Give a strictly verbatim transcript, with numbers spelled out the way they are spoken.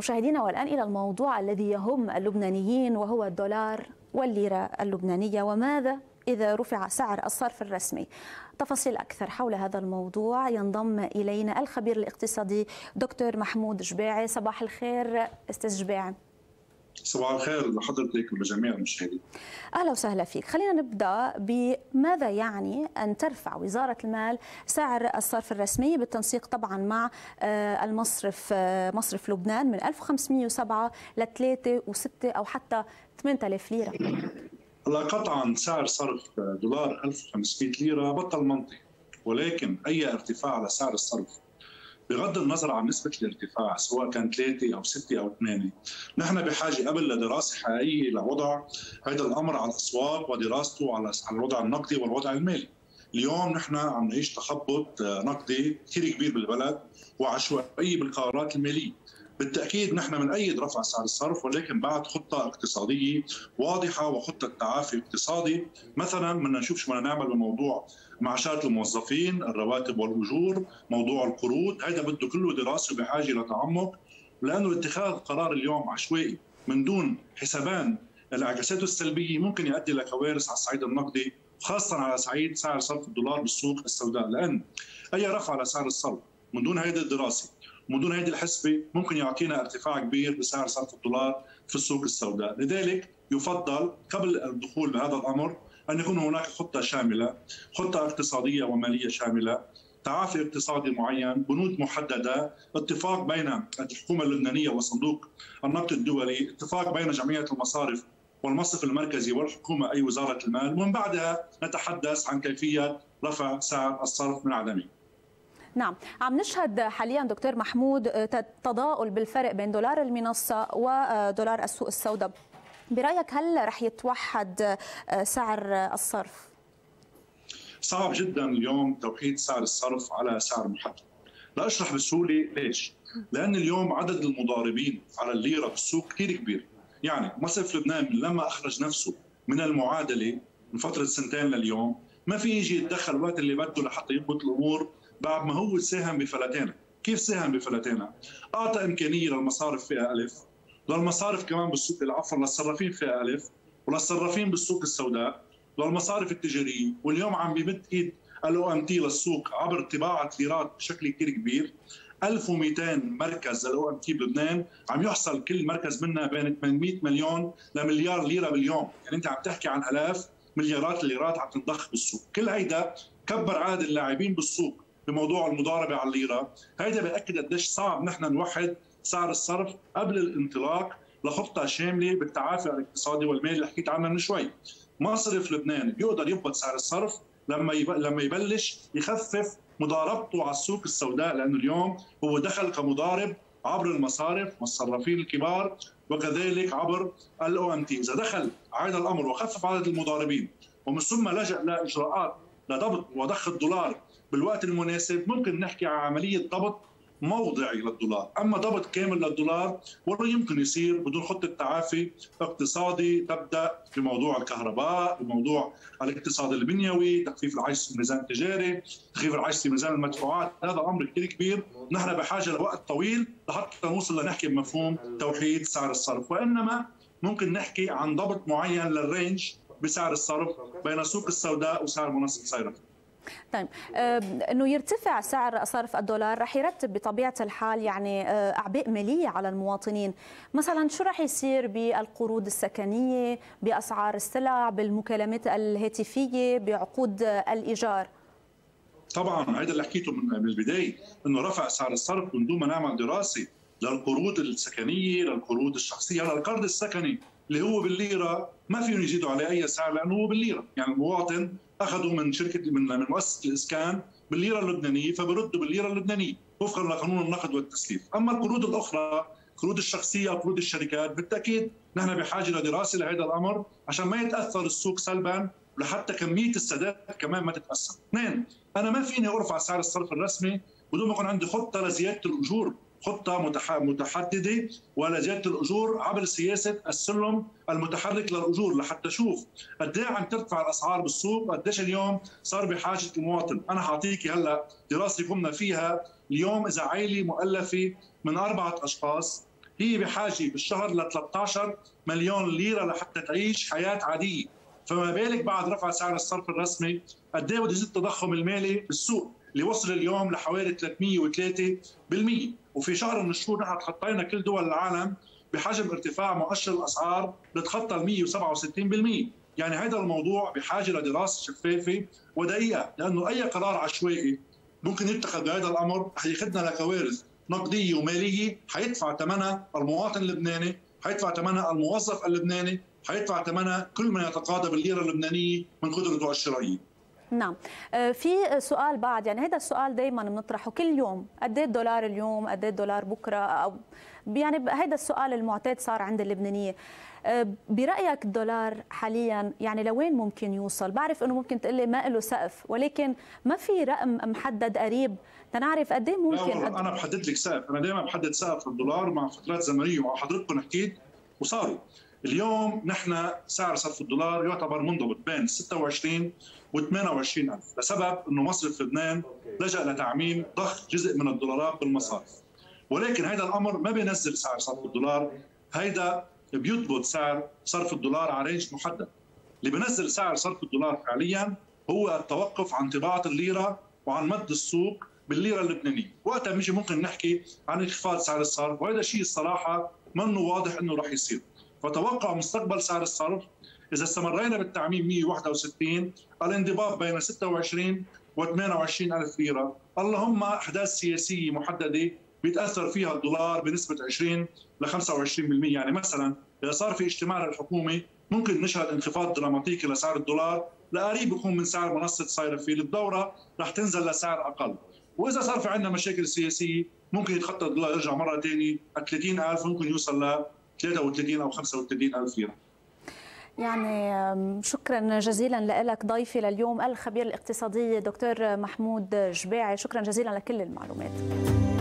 مشاهدينا، والآن إلى الموضوع الذي يهم اللبنانيين وهو الدولار والليرة اللبنانية، وماذا إذا رفع سعر الصرف الرسمي؟ تفاصيل أكثر حول هذا الموضوع ينضم إلينا الخبير الاقتصادي دكتور محمود جباعي. صباح الخير أستاذ جباعي. صباح الخير لحضرتك ولجميع المشاهدين. أهلا وسهلا فيك. خلينا نبدأ بماذا يعني أن ترفع وزارة المال سعر الصرف الرسمي بالتنسيق طبعا مع المصرف مصرف لبنان من ألف وخمسمئة وسبعة ل ثلاثة وستة أو حتى ثمانية آلاف ليرة. هلا قطعا سعر صرف دولار ألف وخمسمئة ليرة بطل منطقي، ولكن أي ارتفاع على سعر الصرف بغض النظر عن نسبة الارتفاع سواء كان ثلاثة أو ستة أو ثمانية، نحن بحاجة قبل لدراسة حقيقية لوضع هذا الأمر على الأسواق ودراسته على الوضع النقدي والوضع المالي. اليوم نحن عم نعيش تخبط نقدي كثير كبير بالبلد وعشوائية بالقرارات المالية. بالتأكيد نحن بنأيد رفع سعر الصرف، ولكن بعد خطة اقتصادية واضحة وخطة تعافي اقتصادي. مثلا بدنا نشوف شو بدنا نعمل بموضوع معاشات الموظفين، الرواتب والأجور، موضوع القروض، هذا بده كله دراسة بحاجة لتعمق، لأنه اتخاذ قرار اليوم عشوائي من دون حسبان الانعكاسات السلبية ممكن يؤدي لكوارث على الصعيد النقدي، خاصة على صعيد سعر صرف الدولار بالسوق السوداء، لأن أي رفع على سعر الصرف من دون هذه الدراسة من دون هذه الحسبة ممكن يعطينا ارتفاع كبير بسعر صرف الدولار في السوق السوداء. لذلك يفضل قبل الدخول بهذا الأمر أن يكون هناك خطة شاملة، خطة اقتصادية ومالية شاملة، تعافي اقتصادي معين، بنود محددة، اتفاق بين الحكومة اللبنانية وصندوق النقد الدولي، اتفاق بين جمعية المصارف والمصرف المركزي والحكومة أي وزارة المال، ومن بعدها نتحدث عن كيفية رفع سعر الصرف من عدمه. نعم، عم نشهد حاليا دكتور محمود تضاؤل بالفرق بين دولار المنصة ودولار السوق السوداء. برأيك هل رح يتوحد سعر الصرف؟ صعب جدا اليوم توحيد سعر الصرف على سعر محدد. لا أشرح بسهولة ليش؟ لأن اليوم عدد المضاربين على الليرة بالسوق كثير كبير. يعني مصرف لبنان لما أخرج نفسه من المعادلة من فترة سنتين لليوم ما في يجي يتدخل الوقت اللي بده لحتى يضبط الأمور بعد ما هو ساهم بفلاتنا. كيف ساهم بفلاتنا؟ أعطى إمكانية للمصارف فئة ألف، للمصارف كمان بالسوق العفو للصرافين فئة ألف، وللصرافين بالسوق السوداء، للمصارف التجارية، واليوم عم بيمد إيد ال أو إم تي للسوق عبر طباعة ليرات بشكل كثير كبير. ألف ومئتين مركز لل أو إم تي بلبنان عم يحصل كل مركز منها بين ثمانمئة مليون لمليار ليرة باليوم، يعني أنت عم تحكي عن آلاف مليارات الليرات عم تنضخ بالسوق. كل هيدا كبر عدد اللاعبين بالسوق بموضوع المضاربه على الليره. هيدا بياكد قديش صعب نحن نوحد سعر الصرف قبل الانطلاق لخطه شامله بالتعافي الاقتصادي والمالي اللي حكيت عنها من شوي. مصرف لبنان بيقدر يضبط سعر الصرف لما لما يبلش يخفف مضاربته على السوق السوداء، لانه اليوم هو دخل كمضارب عبر المصارف والصرافين الكبار وكذلك عبر ال أو إم تي. اذا دخل عاد الامر وخفف عدد المضاربين ومن ثم لجا لاجراءات لضبط وضخ الدولار بالوقت المناسب، ممكن نحكي عن عملية ضبط موضعي للدولار. أما ضبط كامل للدولار ولا يمكن يصير بدون خطة تعافي اقتصادي تبدأ بموضوع الكهرباء، بموضوع الاقتصاد البنيوي، تخفيف العجز في الميزان التجاري، تخفيف العجز في ميزان المدفوعات. هذا أمر كثير كبير، نحن بحاجة لوقت طويل لحتى نوصل لنحكي بمفهوم توحيد سعر الصرف، وإنما ممكن نحكي عن ضبط معين للرينج بسعر الصرف بين السوق السوداء وسعر منصة صيرفة. طيب، انه يرتفع سعر صرف الدولار رح يرتب بطبيعه الحال يعني اعباء ماليه على المواطنين، مثلا شو رح يصير بالقروض السكنيه، باسعار السلع، بالمكالمات الهاتفيه، بعقود الايجار؟ طبعا هذا اللي حكيته من البدايه، انه رفع سعر الصرف من دون ما نعمل دراسه للقروض السكنيه، للقروض الشخصيه، للقرض السكني اللي هو بالليره ما فيهم يزيدوا عليه اي سعر لانه هو بالليره، يعني المواطن اخذوا من شركه من من مؤسسه الاسكان بالليره اللبنانيه فبردوا بالليره اللبنانيه وفقا لقانون النقد والتسليف. اما القروض الاخرى، قروض الشخصيه او قروض الشركات، بالتاكيد نحن بحاجه لدراسه لهذا الامر عشان ما يتاثر السوق سلبا ولحتى كميه السداد كمان ما تتاثر. اثنين، انا ما فيني ارفع سعر الصرف الرسمي بدون ما يكون عندي خطه لزياده الاجور، خطه متحدده ولزياده الاجور عبر سياسه السلم المتحرك للاجور لحتى اشوف قد ايه عم ترتفع الاسعار بالسوق، قديش اليوم صار بحاجه المواطن. انا حاعطيكي هلا دراسه قمنا فيها اليوم، اذا عائله مؤلفه من اربعه اشخاص هي بحاجه بالشهر ل ثلاثة عشر مليون ليره لحتى تعيش حياه عاديه، فما بالك بعد رفع سعر الصرف الرسمي قد ايه بده يزيد التضخم المالي بالسوق اللي وصل اليوم لحوالي ثلاثمئة وثلاثة بالمئة، وفي شهر من الشهور نحن تخطينا كل دول العالم بحجم ارتفاع مؤشر الاسعار لتخطى ال مئة وسبعة وستين بالمئة، يعني هذا الموضوع بحاجه لدراسه شفافه ودقيقه، لانه اي قرار عشوائي ممكن يتخذ بهذا الامر حياخذنا لكوارث نقديه وماليه حيدفع ثمنها المواطن اللبناني، حيدفع ثمنها الموظف اللبناني، حيدفع ثمنها كل من يتقاضى بالليره اللبنانيه من قدرته على الشرائيه. نعم، في سؤال بعد، يعني هذا السؤال دائما بنطرحه كل يوم، قد ايه الدولار اليوم، قد ايه الدولار بكره، او يعني هذا السؤال المعتاد صار عند اللبنانيه. برايك الدولار حاليا يعني لوين ممكن يوصل؟ بعرف انه ممكن تقول لي ما له سقف، ولكن ما في رقم محدد قريب تنعرف قد ايه ممكن. أد... انا بحدد لك سقف، انا دائما بحدد سقف للدولار مع فترات زمنيه، ومع حضرتكم حكيت وصاروا. اليوم نحن سعر صرف الدولار يعتبر منضبط بين ستة وعشرين وثمانية وعشرين ألف لسبب انه مصرف لبنان لجأ لتعميم ضخ جزء من الدولارات بالمصارف، ولكن هذا الامر ما بينزل سعر صرف الدولار، هيدا بيضبط سعر صرف الدولار على رينج محدد. اللي بينزل سعر صرف الدولار حاليا هو التوقف عن طباعه الليره وعن مد السوق بالليره اللبنانيه، وقتها بنجي ممكن نحكي عن انخفاض سعر الصرف، وهذا الشيء الصراحه منه واضح انه راح يصير. فتوقع مستقبل سعر الصرف إذا استمرينا بالتعميم مئة وواحد وستين الانضباط بين ستة وعشرين وثمانية وعشرين ألف ليرة، اللهم أحداث سياسية محددة بيتأثر فيها الدولار بنسبة عشرين لخمسة وعشرين بالمئة، يعني مثلا إذا صار في اجتماع للحكومة ممكن نشهد انخفاض دراماتيكي لسعر الدولار لقريب يكون من سعر منصة صيرفي للدورة، رح تنزل لسعر أقل. وإذا صار في عندنا مشاكل سياسية ممكن يتخطى الدولار يرجع مرة ثانية ثلاثين ألف، ممكن يوصل ل ثلاثة وثلاثين أو خمسة وثلاثين ألف ليرة. يعني شكرا جزيلا لك ضيفي لليوم الخبير الاقتصادي دكتور محمود جباعي، شكرا جزيلا لكل المعلومات.